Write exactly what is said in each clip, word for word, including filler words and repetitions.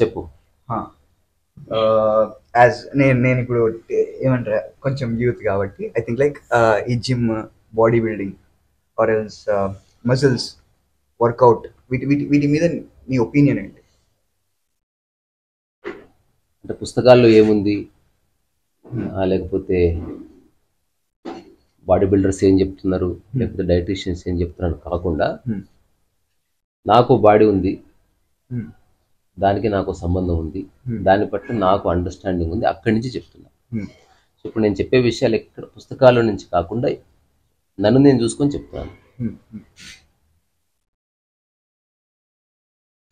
చెప్పు. యాజ్ నేను నేను ఇప్పుడు ఏమంటారా కొంచెం యూత్ కాబట్టి ఐ థింక్ లైక్ ఈ gym, body building or else muscles workout, వీటి వీటి వీటి మీద నీ ఒపీనియన్ ఏంటి? అంటే పుస్తకాల్లో ఏముంది, లేకపోతే బాడీ బిల్డర్స్ ఏం చెప్తున్నారు, లేకపోతే డైటీషియన్స్ ఏం చెప్తున్నారు కాకుండా నాకు బాడీ ఉంది, దానికి నాకు సంబంధం ఉంది, దాని పట్ల నాకు అండర్స్టాండింగ్ ఉంది, అక్కడి నుంచి చెప్తున్నా. సో ఇప్పుడు నేను చెప్పే విషయాలు ఎక్కడ పుస్తకాల నుంచి కాకుండా నన్ను నేను చూసుకొని చెప్తున్నాను.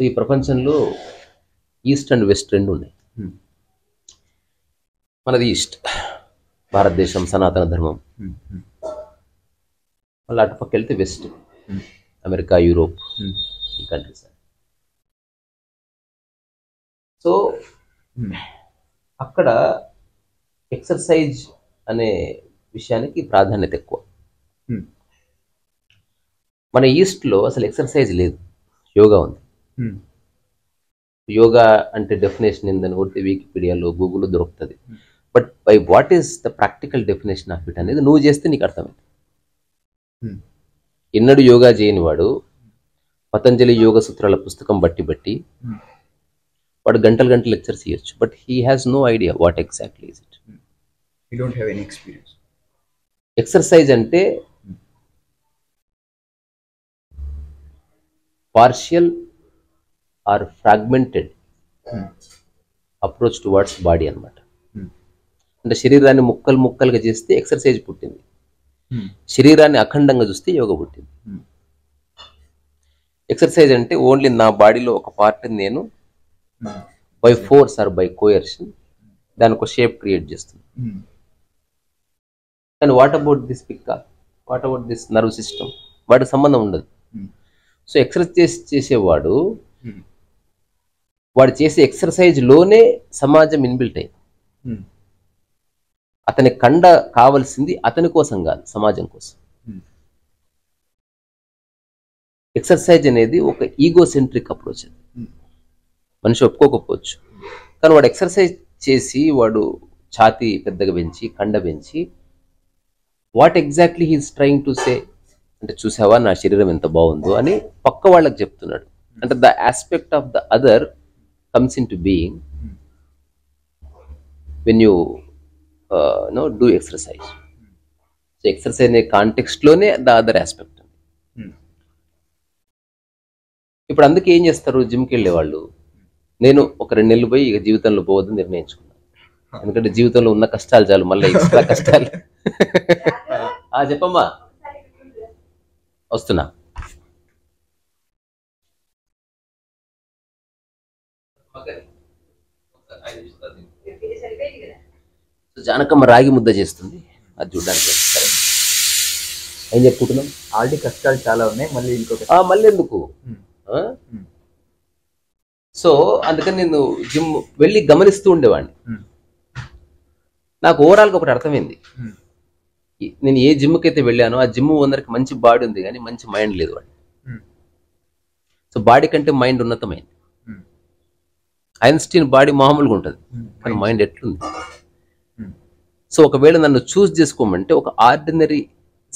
ఈ ప్రపంచంలో ఈస్ట్ అండ్ వెస్ట్ రెండు ఉన్నాయి. మనది ఈస్ట్ భారతదేశం, సనాతన ధర్మం. మళ్ళీ అటుపక్క వెళ్తే వెస్ట్, అమెరికా, యూరోప్, ఈ కంట్రీస్. సో అక్కడ ఎక్సర్సైజ్ అనే విషయానికి ప్రాధాన్యత ఎక్కువ. మన ఈస్ట్లో అసలు ఎక్సర్సైజ్ లేదు, యోగా ఉంది. యోగా అంటే డెఫినేషన్ ఏందని కొడితే వికీపీడియాలో, గూగుల్లో దొరుకుతుంది. But by what is the practical definition of it అనేది నువ్వు చేస్తే నీకు అర్థమైంది. ఎన్నడూ యోగా చేయని వాడు పతంజలి యోగ సూత్రాల పుస్తకం బట్టి బట్టి వాడు గంటలు గంటలు లెక్చర్స్ ఇవ్వచ్చు. But he has no idea what exactly is it. You don't have any experience. Exercise అంటే partial or fragmented approach towards body అన్నమాట. అంటే శరీరాన్ని ముక్కలు ముక్కలుగా చేస్తే ఎక్సర్సైజ్ పుట్టింది, శరీరాన్ని అఖండంగా చూస్తే యోగా పుట్టింది. ఎక్సర్సైజ్ అంటే ఓన్లీ నా బాడీలో ఒక పార్ట్ నేను by force or by coercion దానికి ఒక షేప్ క్రియేట్ చేస్తుంది. కానీ వాట్ అబౌట్ దిస్ పిక్క, what about this nerve system, వాటికి సంబంధం ఉండదు. సో ఎక్సర్సైజ్ చేసేవాడు వాడు చేసే ఎక్సర్సైజ్లోనే సమాజం ఇన్బిల్ట్ అయింది. అతని కండ కావాల్సింది అతని కోసం కాదు, సమాజం కోసం. ఎక్సర్సైజ్ అనేది ఒక ఈగోసెంట్రిక్ అప్రోచ్. అది మనిషి ఒప్పుకోకపోవచ్చు, కానీ వాడు ఎక్సర్సైజ్ చేసి వాడు ఛాతీ పెద్దగా పెంచి, కండ పెంచి, what exactly he is trying to say అంటే చూసావా నా శరీరం ఎంత బాగుందో అని పక్క వాళ్ళకి చెప్తున్నాడు. అంటే the aspect of the other comes in to being when you no do exercise. So exercise అనే కాంటెక్స్ట్లోనే ద అదర్ ఆస్పెక్ట్. ఇప్పుడు అందుకే ఏం చేస్తారు, జిమ్కి వెళ్ళేవాళ్ళు. నేను ఒక రెండు నెలలు పోయి ఇక జీవితంలో పోవద్దని నిర్ణయించుకున్నాను. ఎందుకంటే జీవితంలో ఉన్న కష్టాలు చాలు, మళ్ళీ ఎక్స్ట్రా కష్టాలు. చెప్పమ్మా వస్తున్నా. జానకమ్మ రాగి ముద్ద చేస్తుంది, అది చూడడానికి ఏం చెప్పుకుంటున్నాం. ఆల్రెడీ కష్టాలు చాలా ఉన్నాయి, మళ్ళీ ఇంకొక మళ్ళీ ఎందుకు. సో అందుకని నేను జిమ్ వెళ్ళి గమనిస్తూ ఉండేవాడిని. నాకు ఓవరాల్గా ఒకటి అర్థమైంది, నేను ఏ జిమ్కి అయితే వెళ్ళానో ఆ జిమ్ ఓనర్కి మంచి బాడీ ఉంది కానీ మంచి మైండ్ లేదు వాడిని. సో బాడీ కంటే మైండ్ ఉన్నతమైంది. ఐన్స్టీన్ బాడీ మామూలుగా ఉంటుంది, కానీ మైండ్ ఎట్లుంది. సో ఒకవేళ నన్ను చూస్ చేసుకోమంటే ఒక ఆర్డినరీ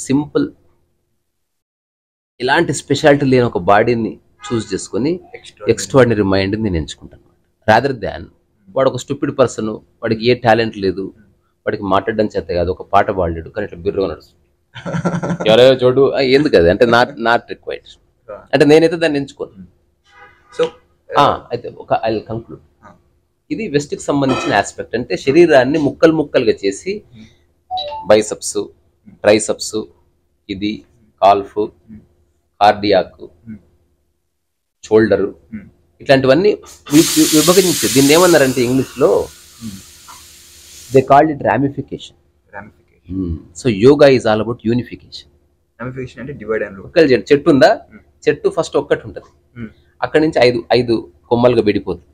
సింపుల్ ఇలాంటి స్పెషాలిటీ లేని ఒక బాడీని చూస్ చేసుకొని ఎక్స్ట్రాడినరీ మైండ్ని నేను ఎంచుకుంటాను. రాదర్ దాన్ వాడు ఒక స్టూపిడ్ పర్సన్, వాడికి ఏ టాలెంట్ లేదు, వాడికి మాట్లాడడం చేత కాదు, ఒక పాట పాడాడు కానీ ఇట్లా బిర్రుగా నడుస్తుంది, ఎవరో చోటు ఎందుకు అది అంటే నాట్ నాట్ రిక్వైర్డ్. అంటే నేనైతే దాన్ని ఎంచుకోను. సో అయితే ఒక ఐ విల్ కంక్లూడ్, ఇది వెస్ట్కి సంబంధించిన ఆస్పెక్ట్. అంటే శరీరాన్ని ముక్కలు ముక్కలుగా చేసి బైసప్స్, ట్రైసప్స్, ఇది కాల్ఫ్, కార్డియాక్, షోల్డరు, ఇట్లాంటివన్నీ విభజించు. దీన్ని ఏమన్నారంటే ఇంగ్లీష్లో they called it ramification. So yoga is all about unification. చెట్టు ఉందా, చెట్టు ఫస్ట్ ఒక్కటి ఉంటుంది, అక్కడి నుంచి ఐదు ఐదు కొమ్మలుగా విడిపోతుంది,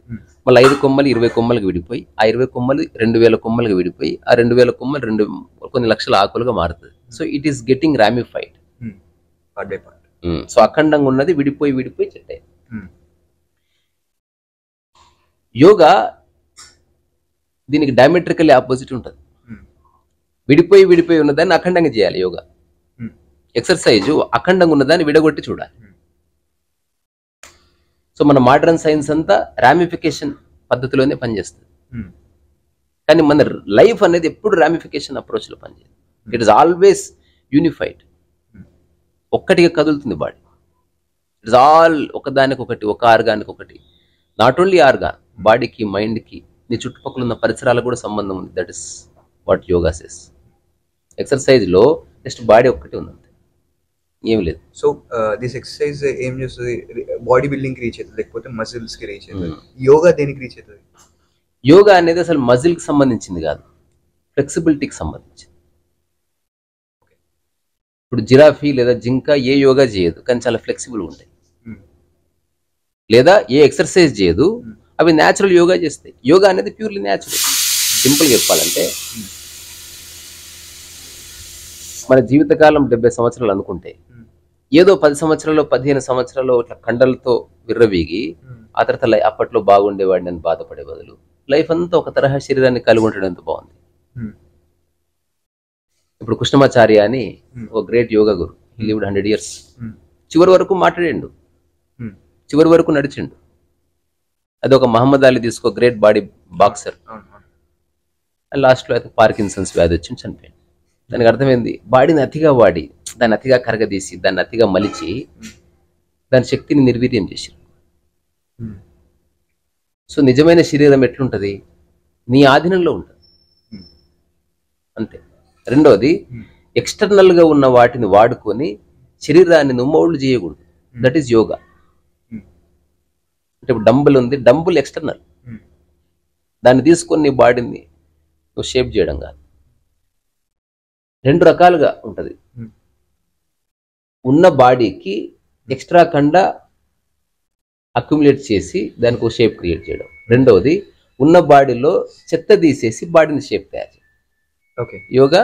మళ్ళీ ఐదు కొమ్మలు ఇరవై కొమ్మలుగా విడిపోయి, ఆ ఇరవై కొమ్మలు రెండు వేల కొమ్మలుగా విడిపోయి, ఆ రెండు వేల కొమ్మలు రెండు కొన్ని లక్షల ఆకులుగా మారుతుంది. So it is getting ramified. So అఖండంగా ఉన్నది విడిపోయి విడిపోయి చెట్టు. యోగా దీనికి డయామెట్రికల్లీ ఆపోజిట్ ఉంటుంది. విడిపోయి విడిపోయి ఉన్నదాన్ని అఖండంగా చేయాలి. యోగా ఎక్సర్సైజ్ అఖండంగా ఉన్నదాన్ని విడగొట్టి చూడాలి. సో మన మోడర్న్ సైన్స్ అంతా రామిఫికేషన్ పద్ధతిలోనే పనిచేస్తుంది. కానీ మన లైఫ్ అనేది ఎప్పుడు రామిఫికేషన్ అప్రోచ్లో పనిచేయదు. ఇట్ ఈస్ ఆల్వేస్ యూనిఫైడ్, ఒక్కటిగా కదులుతుంది బాడీ. ఇట్ ఈస్ ఆల్ ఒకదానికొకటి, ఒక ఆర్గానికి ఒకటి. నాట్ ఓన్లీ ఆర్గాన్, బాడీకి, మైండ్కి, నీ చుట్టుపక్కల ఉన్న పరిసరాలకు కూడా సంబంధం ఉంది. That is what yoga says. ఎక్సర్సైజ్లో జస్ట్ బాడీ ఒక్కటి ఉందంతే, ఏమి లేదు. సో దిస్ ఎక్సర్సైజ్ ఏం చేస్తుంది? బాడీ బిల్డింగ్కి రీచ్ అవుతుంది, లేకపోతే మజిల్స్కి రీచ్ అవుతుంది. యోగా దేనికి రీచ్ అవుతుంది? యోగా అనేది అసలు మజిల్కి సంబంధించింది కాదు, ఫ్లెక్సిబిలిటీకి సంబంధించింది. ఇప్పుడు జిరాఫీ లేదా జింక ఏ యోగా చేయదు, కానీ చాలా ఫ్లెక్సిబుల్గా ఉంటాయి. లేదా ఏ ఎక్సర్సైజ్ చేయదు, అవి న్యాచురల్ యోగా చేస్తాయి. యోగా అనేది ప్యూర్లీ న్యాచురల్. సింపుల్గా చెప్పాలంటే మన జీవితకాలం డెబ్బై సంవత్సరాలు అనుకుంటే, ఏదో పది సంవత్సరాలు పదిహేను సంవత్సరాలు ఇట్లా కండలతో విర్రవీగి ఆ తర్వాత లైఫ్ అప్పట్లో బాగుండేవాడిని అని బాధపడే బదులు లైఫ్ అంతా ఒక తరహా శరీరాన్ని కలిగి ఉండడం ఎంత బాగుంది. ఇప్పుడు కృష్ణమాచార్య అని ఒక great yoga guru, he lived hundred years. చివరి వరకు మాట్లాడిండు, చివరి వరకు నడిచిండు. అది ఒక మహమ్మద్ అలీ తీసుకో, గ్రేట్ బాడీ బాక్సర్, లాస్ట్లో అయితే పార్కిన్సన్స్ వ్యాధి వచ్చి చనిపోయింది. దానికి అర్థమైంది, బాడీని అతిగా వాడి దాన్ని అతిగా కరగదీసి దాన్ని అతిగా మలిచి దాని శక్తిని నిర్వీర్యం చేశారు. సో నిజమైన శరీరం ఎట్లుంటుంది? నీ ఆధీనంలో ఉంటుంది అంతే. రెండోది, ఎక్స్టర్నల్గా ఉన్న వాటిని వాడుకొని శరీరాన్ని నుమ్మౌళ్ళు చేయకూడదు. That is yoga. అంటే ఇప్పుడు డంబుల్ ఉంది, డంబుల్ ఎక్స్టర్నల్, దాన్ని తీసుకొని నీ బాడీని నువ్వు షేప్ చేయడం కాదు. రెండు రకాలుగా ఉంటుంది, ఉన్న బాడీకి ఎక్స్ట్రా కండా అక్యుములేట్ చేసి దానికి ఒక షేప్ క్రియేట్ చేయడం. రెండవది, ఉన్న బాడీలో చెత్త తీసేసి బాడీని షేప్ తయారు చేయడం. ఓకే, యోగా.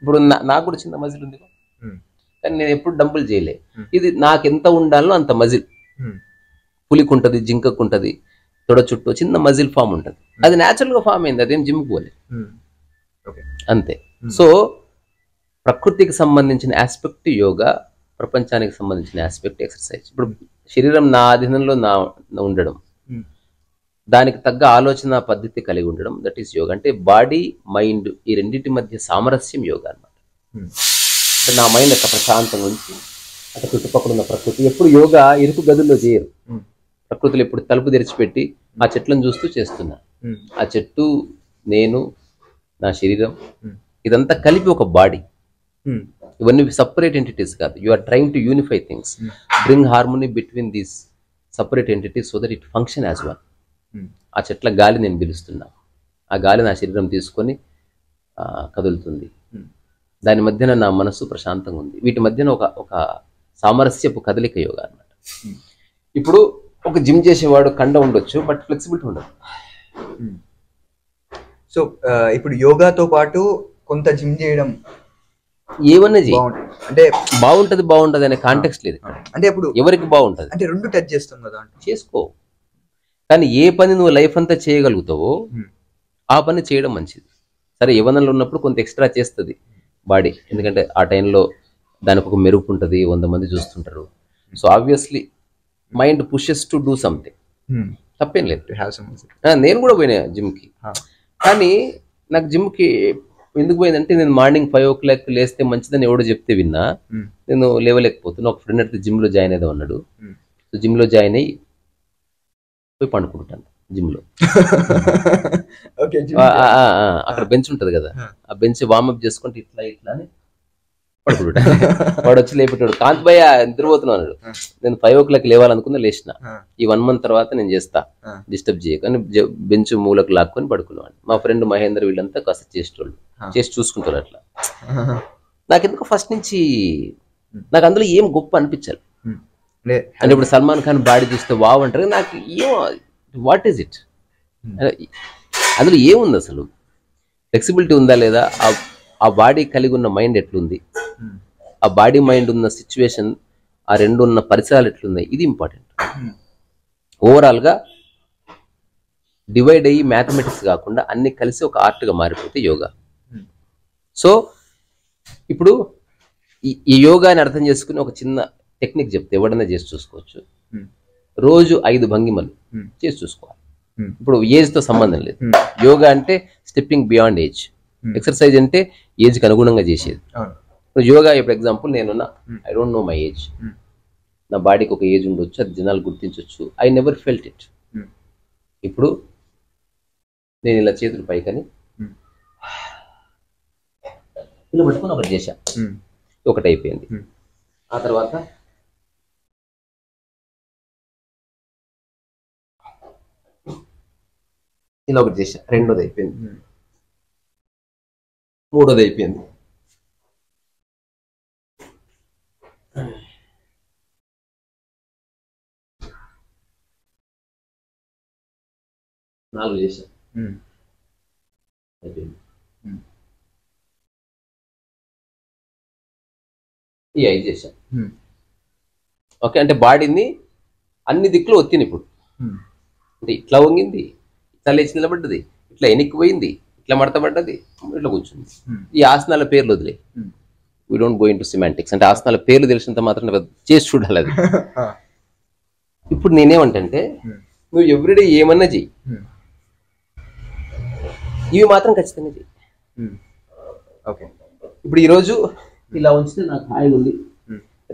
ఇప్పుడు నాకు కూడా చిన్న మజిల్ ఉంది, కానీ నేను ఎప్పుడు డంబుల్ చేయలే. ఇది నాకు ఎంత ఉండాలో అంత మజిల్, పులికి ఉంటుంది, జింకకు ఉంటుంది, తొడ చుట్టూ చిన్న మజిల్ ఫామ్ ఉంటుంది. అది న్యాచురల్గా ఫామ్ అయింది, అదేం జిమ్ పోలేదు అంతే. సో ప్రకృతికి సంబంధించిన ఆస్పెక్ట్ యోగా, ప్రపంచానికి సంబంధించిన ఆస్పెక్ట్ ఎక్సర్సైజ్. ఇప్పుడు శరీరం నా ఆధీనంలో నా ఉండడం, దానికి తగ్గ ఆలోచన పద్ధతి కలిగి ఉండడం, దట్ ఈస్ యోగా. అంటే బాడీ, మైండ్ ఈ రెండింటి మధ్య సామరస్యం యోగా అన్నమాట. అంటే నా మైండ్ యొక్క ప్రశాంతంగా ఉంచి అటు చుట్టుపక్కల ఉన్న ప్రకృతి. ఎప్పుడు యోగా ఇరుకు గదుల్లో చేయరు, ప్రకృతిలో ఇప్పుడు తలుపు తెరిచిపెట్టి ఆ చెట్లను చూస్తూ చేస్తున్నా. ఆ చెట్టు, నేను, నా శరీరం ఇదంతా కలిపి ఒక బాడీ. ఇవన్నీ సపరేట్ ఎంటిటీస్ కాదు. You are trying to unify things, bring harmony between these separate entities so that it function as one. ఆ చెట్ల గాలి నేను పిలుస్తున్నా, ఆ గాలి నా శరీరం తీసుకొని కదులుతుంది, దాని మధ్యన నా మనస్సు ప్రశాంతంగా ఉంది. వీటి మధ్యన ఒక ఒక సామరస్యపు కదలిక యోగా అన్నమాట. ఇప్పుడు ఒక జిమ్ చేసేవాడు కండ ఉండొచ్చు, బట్ ఫ్లెక్సిబిలిటీ ఉండదు. సో ఇప్పుడు యోగాతో పాటు కొంత జిమ్ చేయడం ఏమన్నా అంటే బాగుంటది. బాగుంటది అనే కాంటెక్స్ట్ లేదు. అంటే ఇప్పుడు ఎవరికి బాగుంటది అంటే రెండు టచ్ చేస్తాం కదా, చేసుకో. కానీ ఏ పని నువ్వు లైఫ్ అంతా చేయగలుగుతావో ఆ పని చేయడం మంచిది. సరే, యవ్వనంలో ఉన్నప్పుడు కొంత ఎక్స్ట్రా చేస్తుంది బాడీ, ఎందుకంటే ఆ టైంలో దానికి ఒక మెరుపు ఉంటుంది, వంద మంది చూస్తుంటారు. So obviously mind pushes to do something, తప్పేం లేదు. నేను కూడా పోయినా జిమ్కి, కానీ నాకు జిమ్కి ఎందుకు పోయిందంటే నేను మార్నింగ్ ఫైవ్ ఓ క్లాక్ లేస్తే మంచిదని ఎవడో చెప్తే విన్నా, నేను లేవలేకపోతున్నా. ఒక ఫ్రెండ్ అయితే జిమ్లో జాయిన్ అయ్యేది అన్నాడు. సో జిమ్లో జాయిన్ అయ్యి పోయి పండుకుంటాను జిమ్లో. అక్కడ బెంచ్ ఉంటుంది కదా, ఆ బెంచ్ వార్మప్ చేసుకుంటే ఇట్లా ఇట్లా అని పడుకుంటాను. వాడు వచ్చి లేపేటాడు, కాంతిబాయ్ నిద్రపోతున్నా అన్నాడు. నేను ఫైవ్ ఓ క్లాక్ లేవాలనుకున్నా, లేచిన. ఈ వన్ మంత్ తర్వాత నేను చేస్తా, డిస్టర్బ్ చేయకని బెంచ్ మూలకు లాక్కొని పడుకునేవాడిని. మా ఫ్రెండ్ మహేందర్ వీళ్ళంతా కాస్త చేసేటోళ్ళు, చేసి చూసుకుంటారు. అట్లా నాకెందుకు ఫస్ట్ నుంచి నాకు అందులో ఏం గొప్ప అనిపించాలి. అంటే ఇప్పుడు సల్మాన్ ఖాన్ బాడీ చూస్తే వావ్ అంటారు, నాకు ఏం, వాట్ ఈజ్ ఇట్, అందులో ఏముంది అసలు? ఫ్లెక్సిబిలిటీ ఉందా లేదా, ఆ బాడీ కలిగి ఉన్న మైండ్ ఎట్లుంది, ఆ బాడీ మైండ్ ఉన్న సిచ్యువేషన్, ఆ రెండు ఉన్న పరిసరాలు ఎట్లున్నాయి, ఇది ఇంపార్టెంట్. ఓవరాల్గా divide ayi mathematics gaakunda anni kalisi oka art ga maaripote yoga. So ippudu ee yoga ni artham chesukoni oka chinna technique chepte evadana chesi chuskochu. Roju five bhangimalu chesi chuskoవాలి. ఇప్పుడు age తో సంబంధం లేదు. యోగా అంటే stepping beyond age, exercise అంటే age కి అనుగుణంగా చేసేది. ఇప్పుడు యోగా ఇప్పుడు ఎగ్జాంపుల్ నేనున్నా, I don't know my age, నా బాడీకి ఒక ఏజ్ ఉండొచ్చు, అది జనాలు గుర్తించవచ్చు, ఐ నెవర్ ఫెల్ట్ ఇట్. ఇప్పుడు నేను ఇలా చేతులు పైకని ఇలా పట్టుకుని ఒకటి చేశా, ఒకటి అయిపోయింది. ఆ తర్వాత ఇలా ఒకటి చేశా, రెండోది అయిపోయింది, మూడోది అయిపోయింది, నాలుగు చేశా అయిపోయింది, ఈ ఐదు చేశా. ఓకే, అంటే బాడీని అన్ని దిక్కులు వచ్చింది. ఇప్పుడు అంటే ఇట్లా వంగింది, ఇట్లా లేచి నిలబడ్డది, ఇట్లా ఎనికి పోయింది, ఇట్లా మడత పడ్డది, ఇట్లా కూర్చుంది. ఈ ఆసనాల పేర్లు వదిలే, we don't go into semantics, అంటే ఆసనాల పేర్లు తెలిసినంత మాత్రం చేసి చూడాలి అది. ఇప్పుడు నేనేమంటే నువ్వు ఎవ్రీడే ఏమన్నా చెయ్యి, ఇవి మాత్రం ఖచ్చితంగా చెయ్యి. ఓకే, ఇప్పుడు ఈరోజు ఇలా ఉంచితే నాకు హాయిగా ఉంది,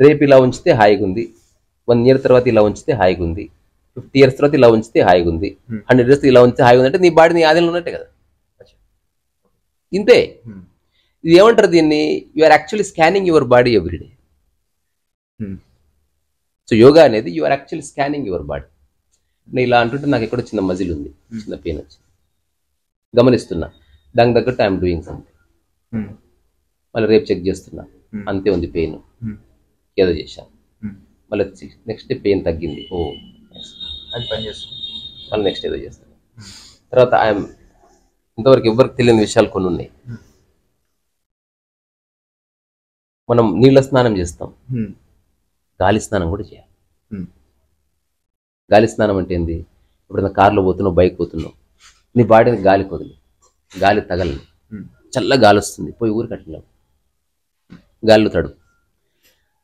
రేపు ఇలా ఉంచితే హాయిగా ఉంది, వన్ ఇయర్ తర్వాత ఇలా ఉంచితే హాయిగా ఉంది, ఫిఫ్టీ ఇయర్స్ తర్వాత ఇలా ఉంచితే హాయిగా ఉంది, హండ్రెడ్ ఇయర్స్ ఇలా ఉంచితే హాయిగా ఉంది, అంటే నీ బాడీ నీ ఆధీనంలో ఉన్నట్టే కదా. ఇంతే, ఇది ఏమంటారు దీన్ని, you are actually scanning your body everyday. So yoga అనేది you are actually scanning your body. నేను ఇలా అంటుంటే నాకు ఎక్కడో చిన్న మజిల్ ఉంది, చిన్న పెయిన్ వచ్చింది, గమనిస్తున్నా, దానికి తగ్గట్టు ఐఎమ్ డూయింగ్ సంథింగ్, మళ్ళీ రేపు చెక్ చేస్తున్నా, అంతే ఉంది పెయిన్, ఏదో చేశాను, మళ్ళీ నెక్స్ట్ డే పెయిన్ తగ్గింది, ఓ అది పని చేస్తాను, మళ్ళీ నెక్స్ట్ ఏదో చేస్తాను. తర్వాత ఐఎమ్, ఇంతవరకు ఎవరికి తెలియని విషయాలు కొన్ని ఉన్నాయి. మనం నీళ్ళ స్నానం చేస్తాం, గాలి స్నానం కూడా చేయాలి. గాలి స్నానం అంటే ఏంది, ఎప్పుడైనా కార్లో పోతున్నావు, బైక్ పోతున్నావు, నీ బాడీని గాలి కొదలి, గాలి తగలని, చల్ల గాలి వస్తుంది, పోయి ఊరికి అట్లా గాలిలో తడుపు.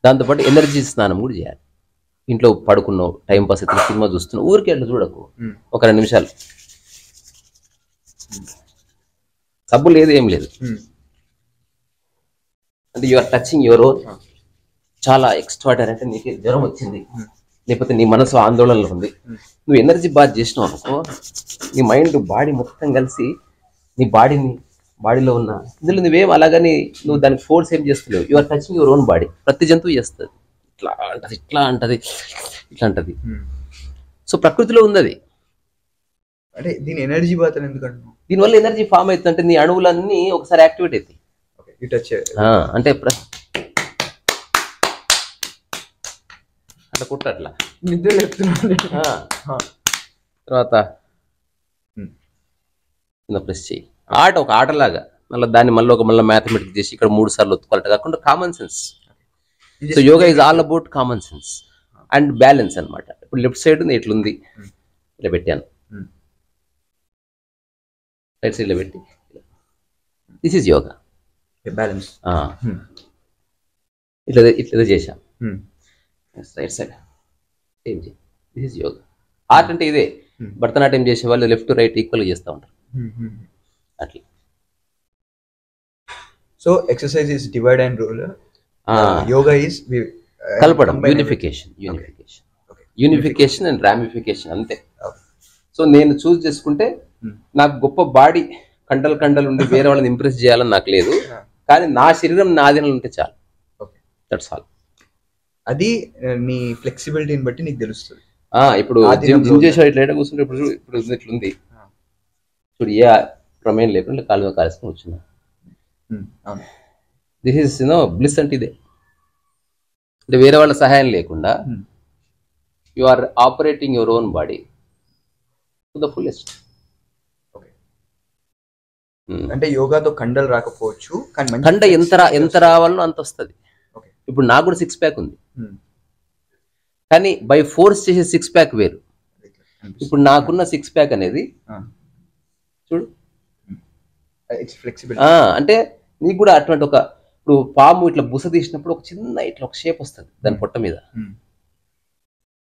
దాంతోపాటు ఎనర్జీ స్నానం కూడా చేయాలి. ఇంట్లో పడుకున్నావు, టైం పాస్ అయితే సినిమా చూస్తున్నావు, ఊరికి అట్లా చూడకు, ఒక రెండు నిమిషాలు సబ్బు లేదు ఏం లేదు, అంటే యూఆర్ టచింగ్ యువర్ ఓన్. చాలా ఎక్స్ట్రాడనరీ, అంటే నీకు జ్వరం వచ్చింది, లేకపోతే నీ మనసు ఆందోళనలో ఉంది, నువ్వు ఎనర్జీ బాగా చేసినావు అనుకో, నీ మైండ్ బాడీ మొత్తం కలిసి నీ బాడీని, బాడీలో ఉన్న ఇందులో నువ్వేం అలాగని నువ్వు దానికి ఫోర్స్ ఏం చేస్తున్నావు, you're touching your own body. ప్రతి జంతువు చేస్తుంది, ఇట్లా అంటది, ఇట్లా అంటది, ఇట్లా అంటది. సో ప్రకృతిలో ఉంది అది. అంటే దీని ఎనర్జీ బాత్ ఎందుకంటే దీనివల్ల ఎనర్జీ ఫామ్ అవుతుంది, అంటే నీ అణువులన్నీ ఒకసారి యాక్టివేట్ అవుతాయి. అంటే అట్లా కుట్టట్లా నిద్ర తర్వాత ప్రెస్ చేయి, ఆట ఒక ఆటలాగా, మళ్ళీ దాన్ని మళ్ళీ ఒక మళ్ళీ మ్యాథమెటిక్స్ చేసి ఇక్కడ మూడు సార్లు ఒత్తుకోవాలట కాకుండా common sense. So yoga is all about common sense and balance అనమాట. ఇప్పుడు లెఫ్ట్ సైడ్ ఇట్లుంది, ఇలా పెట్టాను, రైట్ సైడ్ ఇలా పెట్టి, దిస్ ఈజ్ యోగా బ్యాలెన్స్. ఇట్లా ఇట్లా చేశా, రైట్ సైడ్ ఏం చేయ, దిస్ ఈజ్ యోగా. ఆర్ట్ అంటే ఇదే, భరతనాట్యం చేసే వాళ్ళు లెఫ్ట్ రైట్ ఈక్వల్గా చేస్తూ ఉంటారు అట్లా. So exercise is divide and rule, yoga is కలపడం, unification, unification unification and ramification, అంతే. సో నేను చూస్ చేసుకుంటే నాకు గొప్ప బాడీ కండలు కండలు ఉండి వేరే వాళ్ళని ఇంప్రెస్ చేయాలని నాకు లేదు, కానీ నా శరీరం నా ఆధీనంలో ఉంటే చాలు, దట్స్ ఆల్. అది నీ ఫ్లెక్సిబిలిటీని బట్టి నీకు తెలుస్తుంది. ఇప్పుడు జిమ్ చేసే ఇట్లా కూర్చుంటే ఇప్పుడు ఇప్పుడు ఇట్లుంది చూడు, ఏ ప్రమేయం లేకుండా కాలువ కాల్చుకుని వచ్చిందా, దిస్ ఈస్ యునో బ్లిస్. అంటే ఇదే, అంటే వేరే వాళ్ళ సహాయం లేకుండా you are operating your own body to the fullest. అంటే యోగాతో కండలు రాకపోవచ్చు, కండ ఎంత ఎంత రావాలో అంత వస్తుంది. ఇప్పుడు నాకు కూడా సిక్స్ ప్యాక్ ఉంది, కానీ బై ఫోర్స్ చేసే సిక్స్ ప్యాక్ వేరు, ఇప్పుడు నాకున్న సిక్స్ ప్యాక్ అనేది చూడు, ఫ్లెక్సిబుల్. అంటే నీకు కూడా అటువంటి ఒక, ఇప్పుడు పాము ఇట్లా బుస తీసినప్పుడు ఒక చిన్న ఇట్లా ఒక షేప్ వస్తుంది దాని పొట్ట మీద.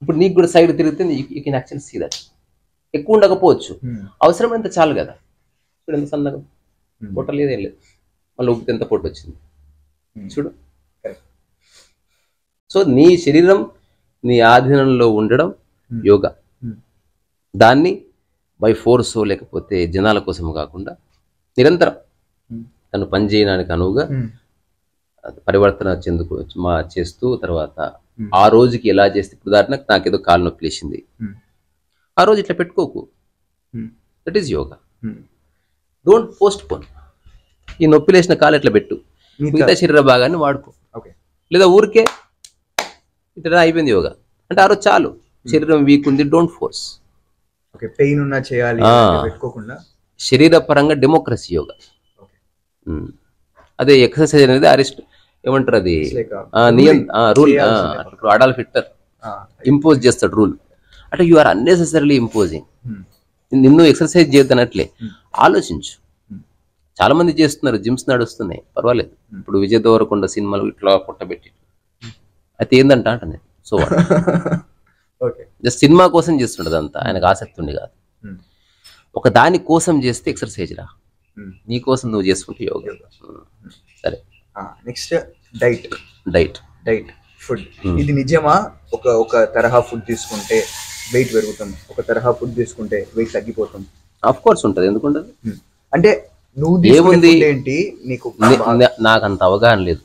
ఇప్పుడు నీకు కూడా సైడ్ తిరిగితే you can actually see that. ఎక్కువ ఉండకపోవచ్చు, అవసరమైనంత చాలు కదా. చూడు ఎంత సన్నగా, పొట్ట లేదు ఏం లేదు, మళ్ళీ ఉబ్బితే ఎంత పొట్టు వచ్చింది చూడు. సో నీ శరీరం నీ ఆధీనంలో ఉండడం యోగా. దాన్ని బై ఫోర్స్ లేకపోతే జనాల కోసం కాకుండా నిరంతరం తను పనిచేయడానికి అనువుగా పరివర్తన చెందుకు మా చేస్తూ, తర్వాత ఆ రోజుకి ఎలా చేస్తే, ఇప్పుడు దాటినా నాకేదో కాలు నొప్పి లేచింది, ఆ రోజు ఇట్లా పెట్టుకోకు. That is yoga. Don't postpone. ఈ నొప్పి లేచిన కాలు ఇట్లా పెట్టు, మిగతా శరీర భాగాన్ని వాడుకో. లేదా ఊరికే ఇట్లా అయిపోయింది యోగా అంటే ఆ రోజు చాలు, శరీరం వీక్ ఉంది, డోంట్ ఫోర్స్. పెయిన్ ఉన్నా చేయాలి పెట్టుకోకుండా. శరీర పరంగా డెమోక్రసీ యోగా. అదే ఎక్సర్సైజ్ అనేది అరెస్ట్ ఏమంటారు, అది రూల్. అడాల్ఫ్ హిట్లర్ ఇంపోజ్ చేస్తాడు రూల్. అంటే యు ఆర్ అన్నెసెసరీలీ ఇంపోజింగ్. నిన్ను ఎక్సర్సైజ్ చేయొద్దనట్లే, ఆలోచించు. చాలా మంది చేస్తున్నారు, జిమ్స్ నడుస్తున్నాయి, పర్వాలేదు. ఇప్పుడు విజయ్ దేవరకొండ సినిమాలు ఇట్లా పుట్టబెట్టి అయితే ఏందంట అంట నేను. సో జస్ట్ సినిమా కోసం చేస్తుండదు అంతా, ఆయనకు ఆసక్తి ఉంది కాదు. ఒక దాని కోసం చేస్తే ఎక్సర్సైజ్ రా, నీ కోసం నువ్వు చేసుకుంటే యోగా. సరే, next diet. Diet diet food. ఇది నిజమా? ఒక ఒక తరహా ఫుడ్ తీసుకుంటే వెయిట్ పెరుగుతాం, ఒక తరహా ఫుడ్ తీసుకుంటే వెయిట్ తగ్గిపోతాం. ఆఫ్ కోర్స్ ఉంటుంది. ఎందుకంటే అంటే నువ్వు ఏముంది ఏంటి నీకు, నాకు అంత అవగాహన లేదు.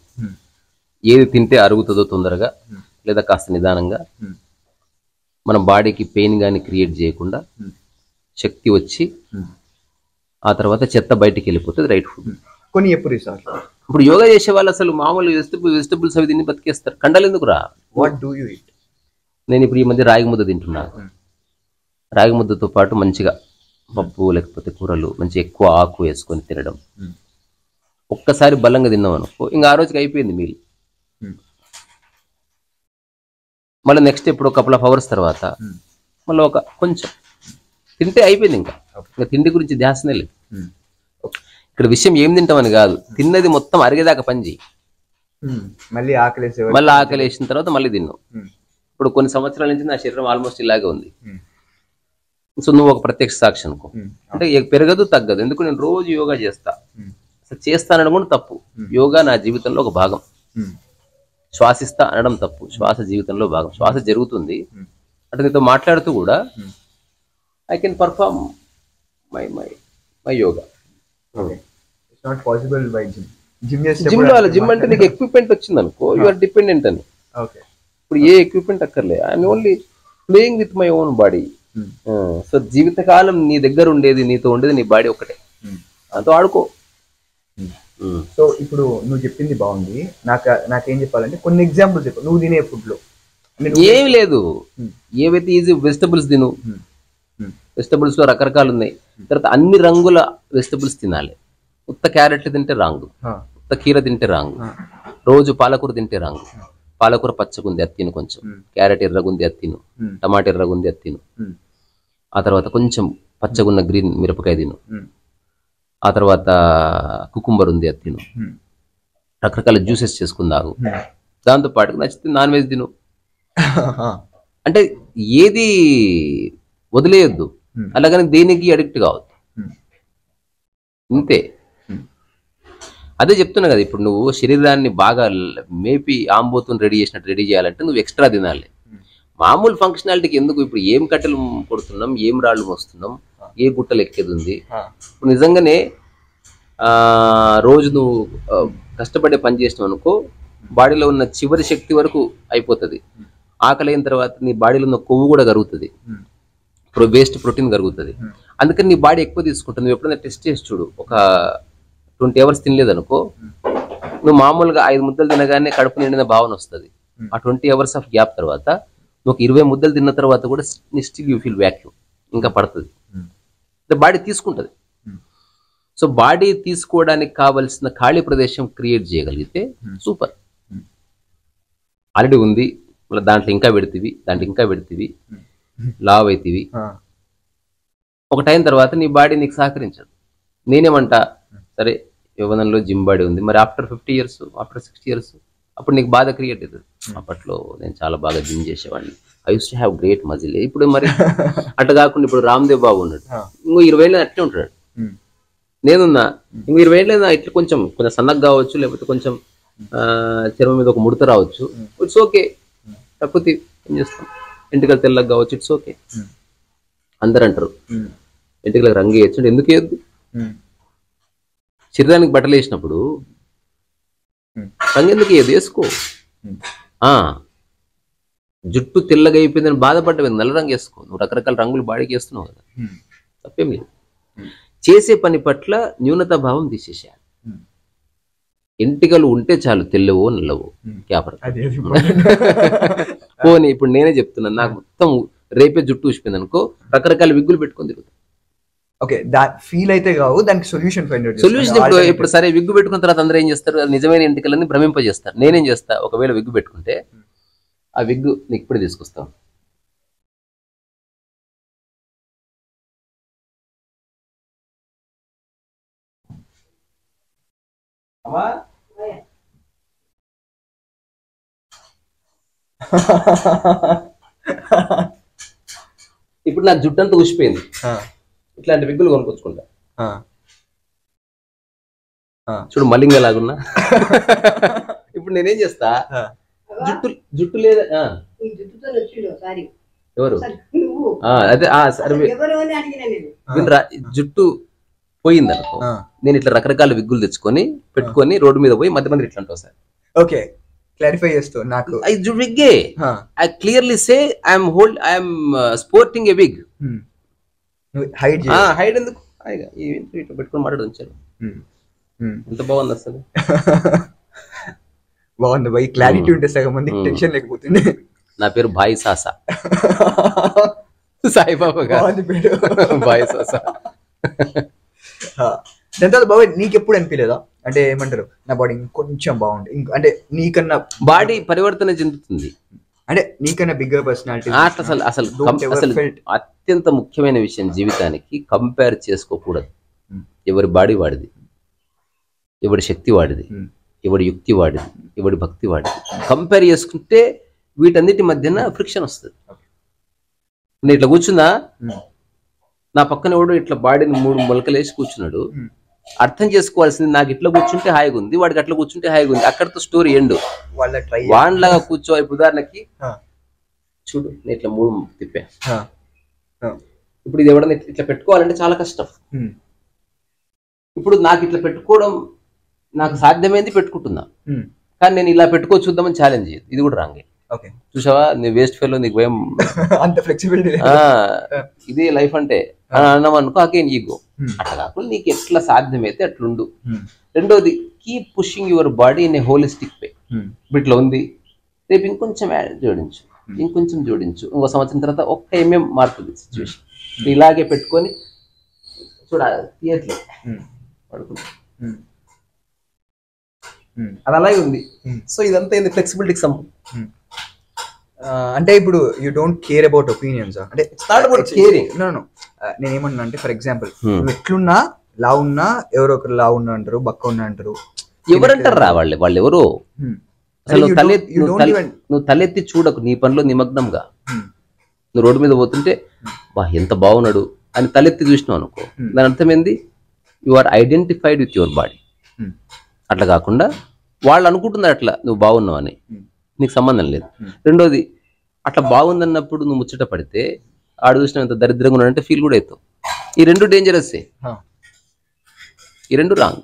ఏది తింటే అరుగుతుందో తొందరగా లేదా కాస్త నిదానంగా, మన బాడీకి పెయిన్ కానీ క్రియేట్ చేయకుండా, శక్తి వచ్చి ఆ తర్వాత చెత్త బయటికి వెళ్ళిపోతుంది రైట్ ఫుడ్. కొన్ని ఎప్పుడు సార్ ఇప్పుడు యోగా చేసే వాళ్ళు అసలు మామూలు వెజిటబుల్ వెజిటబుల్స్ అవి తిని బతికేస్తారు. కండలు ఎందుకు రా? What do you it? నేను ఇప్పుడు ఈ మధ్య రాగి ముద్ద తింటున్నాను. రాగి ముద్దతో పాటు మంచిగా పప్పు లేకపోతే కూరలు మంచి ఎక్కువ ఆకు వేసుకొని తినడం. ఒక్కసారి బలంగా తిన్నాం అనుకో, ఇంకా ఆ రోజుకి అయిపోయింది మీల్. మళ్ళీ నెక్స్ట్ ఇప్పుడు కపుల్ ఆఫ్ అవర్స్ తర్వాత మళ్ళీ ఒక కొంచెం తింటే అయిపోయింది. ఇంకా ఇంకా తిండి గురించి ధ్యాసనే లేదు. ఇక్కడ విషయం ఏం తింటామని కాదు, తిన్నది మొత్తం అరిగేదాకా పని చేయి. మళ్ళీ ఆకలేసే మళ్ళీ ఆకలేసిన తర్వాత మళ్ళీ తిన్నావు. ఇప్పుడు కొన్ని సంవత్సరాల నుంచి నా శరీరం ఆల్మోస్ట్ ఇలాగే ఉంది. సో నువ్వు ఒక ప్రత్యక్ష సాక్షి అనుకో. అంటే పెరగదు తగ్గదు. ఎందుకు నేను రోజు యోగా చేస్తా, అసలు చేస్తానడం కూడా తప్పు. యోగా నా జీవితంలో ఒక భాగం. శ్వాసిస్తా అనడం తప్పు. శ్వాస జీవితంలో భాగం. శ్వాస జరుగుతుంది. అంటే నీతో మాట్లాడుతూ కూడా I can perform my my my yoga. Gym అంటే నీకు ఎక్విప్మెంట్ వచ్చింది అనుకో, యూఆర్ డిపెండెంట్ అని. ఇప్పుడు ఏ ఎక్విప్మెంట్ అక్కర్లే, I'm only playing with my own body. So జీవితకాలం నీ దగ్గర ఉండేది, నీతో ఉండేది నీ బాడీ ఒక్కటే. దాంతో ఆడుకో. సో ఇప్పుడు నువ్వు చెప్పింది బాగుంది. నాకు నాకేం చెప్పాలంటే కొన్ని ఎగ్జాంపుల్స్ చెప్పు నువ్వు తినే ఫుడ్ లో. ఏమి లేదు, ఏవైతే ఈజీ వెజిటబుల్స్ తిను. వెజిటబుల్స్ లో రకరకాలు ఉన్నాయి. తర్వాత అన్ని రంగుల వెజిటబుల్స్ తినాలి. ఉత్త క్యారెట్లు తింటే రాంగు, ఉత్త కీర తింటే రాంగు, రోజు పాలకూర తింటే రాంగు. పాలకూర పచ్చగుంది అది తిను, కొంచెం క్యారెట్ ఎర్రగుంది అది తిను, టమాటా ఎర్రగుంది అది తిను. ఆ తర్వాత కొంచెం పచ్చగున్న గ్రీన్ మిరపకాయ తిను. ఆ తర్వాత కుకుంబర్ ఉంది అది తిను. రకరకాల జ్యూసెస్ చేసుకుందాము. దాంతో పాటు నచ్చితే నాన్ వెజ్ తిను. అంటే ఏది వదిలేయద్దు, అలాగని దేనికి అడిక్ట్ కావద్దు, ఇంతే. అదే చెప్తున్నా కదా, ఇప్పుడు నువ్వు శరీరాన్ని బాగా మేపి ఆంబోతుని రెడీ చేసినట్టు రెడీ చేయాలంటే నువ్వు ఎక్స్ట్రా తినాలి. మామూలు ఫంక్షనాలిటీకి ఎందుకు ఇప్పుడు ఏం కట్టెలు కొడుతున్నాం, ఏం రాళ్ళు మోస్తున్నాం, ఏ గుట్టలు ఎక్కేది ఉంది. ఇప్పుడు నిజంగానే రోజు నువ్వు కష్టపడే పని చేసినావు అనుకో, బాడీలో ఉన్న చివరి శక్తి వరకు అయిపోతుంది. ఆకలి అయిన తర్వాత నీ బాడీలో ఉన్న కొవ్వు కూడా కరుగుతుంది, వేస్ట్ ప్రోటీన్ కరుగుతుంది. అందుకని నీ బాడీ ఎక్కువ తీసుకుంటుంది. నువ్వు ఎప్పుడైనా టెస్ట్ చేసి చూడు, ఒక ట్వంటీ అవర్స్ తినలేదు అనుకో, నువ్వు మామూలుగా ఐదు ముద్దలు తినగానే కడుపు నిండిన భావన వస్తుంది. ఆ ట్వంటీ అవర్స్ ఆఫ్ గ్యాప్ తర్వాత నువ్వు ఇరవై ముద్దలు తిన్న తర్వాత కూడా స్టిల్ యూ ఫీల్ వ్యాక్యూమ్ ఇంకా పడుతుంది. బాడీ తీసుకుంటుంది. సో బాడీ తీసుకోవడానికి కావలసిన ఖాళీ ప్రదేశం క్రియేట్ చేయగలిగితే సూపర్. ఆల్రెడీ ఉంది, మళ్ళీ దాంట్లో ఇంకా పెడితేవి, దాంట్లో ఇంకా పెడితేవి, లావ్ అవుతీవి. ఒక టైం తర్వాత నీ బాడీ నీకు సహకరించదు. నేనేమంటా, సరే యువనంలో జిమ్ బాడీ ఉంది, మరి after fifty years after sixty years అప్పుడు నీకు బాధ క్రియేట్ అవుతుంది. అప్పట్లో నేను చాలా బాగా జిమ్ చేసేవాడిని, I use to have great muscle. ఇప్పుడు మరి అట్లా కాకుండా ఇప్పుడు రామ్దేవ్ బాబు ఉన్నాడు, ఇంకో ఇరవై ఏళ్ళు అట్లే ఉంటాడు. నేనున్నా ఇంకో ఇరవై ఏళ్ళు ఇట్లా కొంచెం కొంచెం సన్నగా కావచ్చు, లేకపోతే కొంచెం చర్మం మీద ఒక ముడత రావచ్చు, ఇట్స్ ఓకే. కాకపోతే ఏం చేస్తాం, ఎంటికలు తెల్లగా కావచ్చు, ఇట్స్ ఓకే. అందరు అంటారు ఎంటికలకు రంగు వేయచ్చు, ఎందుకు వేయద్దు? శరీరానికి బట్టలు వేసినప్పుడు రంగు ఎందుకు వేయదు, వేసుకో. జుట్టు తెల్లగా అయిపోయిందని బాధపడ్డవి, నల్ల రంగు వేసుకో. నువ్వు రకరకాల రంగులు బాడీకి వేస్తున్నావు కదా, తప్పేం లేదు. చేసే పని పట్ల న్యూనతా భావం తీసేసేయాలి. ఎంటికలు ఉంటే చాలు, తెల్లవో నల్లవో క్యాపర్ పోనీ. ఇప్పుడు నేనే చెప్తున్నాను, నాకు మొత్తం రేపే జుట్టు ఊసిపోయింది అనుకో, రకరకాల విగ్గులు పెట్టుకొని తిరుగుతాను. ఓకే, ఫీల్ అయితే కావు, దానికి సొల్యూషన్ సొల్యూషన్ ఇప్పుడు ఇప్పుడు సరే విగ్గు పెట్టుకున్న తర్వాత అందరూ ఏం చేస్తారు, నిజమైన ఎంటికలని భ్రమింపజేస్తారు. నేనేం చేస్తా, ఒకవేళ విగ్గు పెట్టుకుంటే ఆ విగ్గు నీకు ఇప్పుడు తీసుకొస్తాం, ఇప్పుడు నాకు జుట్టు అంతా ఊసిపోయింది, ఇట్లాంటి విగ్గులు కొనుక్కొచ్చుకుంటా. చూడు మలింగ లాగున్నా. ఇప్పుడు నేనేం చేస్తా, జుట్టు జుట్టు లేదా ఎవరు అదే జుట్టు పోయింది అనుకో, నేను ఇట్లా రకరకాల విగ్గులు తెచ్చుకొని పెట్టుకొని రోడ్డు మీద పోయి మధ్య మంది ఇట్లా అంటావు. సార్ ఓకే, క్లారిఫై చేస్తావు నాకు, జుట్టు విగ్గే. I clearly say I'm hold I'm sporting a wig. Hide ఎందుకు పెట్టుకుని మాట్లాడు, వచ్చారు ఎంత బాగుంది అసలు, బాగుంది బాయ్. క్లారిటీ ఉంటే సగం మంది టెన్షన్ లేకపోతుంది. నా పేరు బాయ్ సాసా, సాయిబాబా గారు బాయ్ సాసా. దాని తర్వాత బాబాయ్ నీకు ఎప్పుడు అనిపించలేదా, అంటే ఏమంటారు, నా బాడీ ఇంకొంచెం బాగుంది అంటే, నీకన్నా బాడీ పరివర్తన చెందుతుంది అంటే, నీకన్నా బిగ్గర్ పర్సనాలిటీ. అసలు అసలు అత్యంత ముఖ్యమైన విషయం, జీవితానికి కంపేర్ చేసుకోకూడదు. ఎవరి బాడీ వాడిది, ఎవడి శక్తి వాడిది, ఎవడి యుక్తి వాడిది, ఎవడి భక్తి వాడిది. కంపేర్ చేసుకుంటే వీటన్నిటి మధ్యన ఫ్రిక్షన్ వస్తుంది. నేను ఇట్లా కూర్చున్నా, నా పక్కన ఎవడు ఇట్లా బాడీని మూడు మొలకలేసి కూర్చున్నాడు, అర్థం చేసుకోవాల్సింది నాకు ఇట్లా కూర్చుంటే హాయిగా ఉంది, వాడికి అట్లా కూర్చుంటే హాయిగా ఉంది, అక్కడతో స్టోరీ ఎండు. వాడిలాగా కూర్చో. ఇప్పుడు ఉదాహరణకి చూడు, నేను ఇట్లా మూడు తిప్పా, ఇప్పుడు ఇది ఎవడన్నా ఇట్లా పెట్టుకోవాలంటే చాలా కష్టం. ఇప్పుడు నాకు ఇట్లా పెట్టుకోవడం నాకు సాధ్యమైంది, పెట్టుకుంటున్నా. కానీ నేను ఇలా పెట్టుకో చూద్దామని ఛాలెంజ్ చేయదు, ఇది కూడా రాంగే. చూసావా నీ వేస్ట్ ఫెలో, నీకు భయం, అంత ఫ్లెక్సిబిలిటీ, ఇదే లైఫ్ అంటే అన్నాం అనుకో, అకేం ఈగో. అట్లా కాకుండా నీకు ఎట్లా సాధ్యమైతే అట్లుండు. రెండోది, keep pushing your body in a holistic way. ఇప్పుడు ఇట్లా ఉంది, రేపు ఇంకొంచెం జోడించు, ఇంకొంచెం జోడించు, ఇంకో సంవత్సరం తర్వాత ఒక్క ఏమేం మారుతుంది సిచ్యువేషన్. ఇలాగే పెట్టుకొని చూడ తీయట్లే పడుకుంటా, అది అలాగే ఉంది. సో ఇదంతా ఏంది, ఫ్లెక్సిబిలిటీకి సంబంధం. అంటే ఇప్పుడు you don't care about opinions, అంటే నేను ఏమన్నా అంటే, ఫర్ ఎగ్జాంపుల్ ఎట్లున్నా లా ఉన్నా, ఎవరో ఒకరు లా ఉన్నా అంటారు, బక్క ఉన్నా అంటారు, ఎవరంటారు రా వాళ్ళు, వాళ్ళు ఎవరు అసలు. నువ్వు తలెత్తి చూడకు, నీ పనిలో నిమగ్నంగా. నువ్వు రోడ్డు మీద పోతుంటే వా ఎంత బాగున్నాడు అని తలెత్తి చూసినావు అనుకో, దాని అర్థం ఏంది, you are identified with your body. అట్లా కాకుండా వాళ్ళు అనుకుంటున్నారు అట్లా నువ్వు బాగున్నావు అని, నీకు సంబంధం లేదు. రెండోది, అట్లా బాగుందన్నప్పుడు నువ్వు ముచ్చట పడితే ఆడు చూసినంత దరిద్రంగా ఉన్నాడంటే ఫీల్ కూడా అవుతావు. ఈ రెండు డేంజరస్, ఈ రెండు wrong.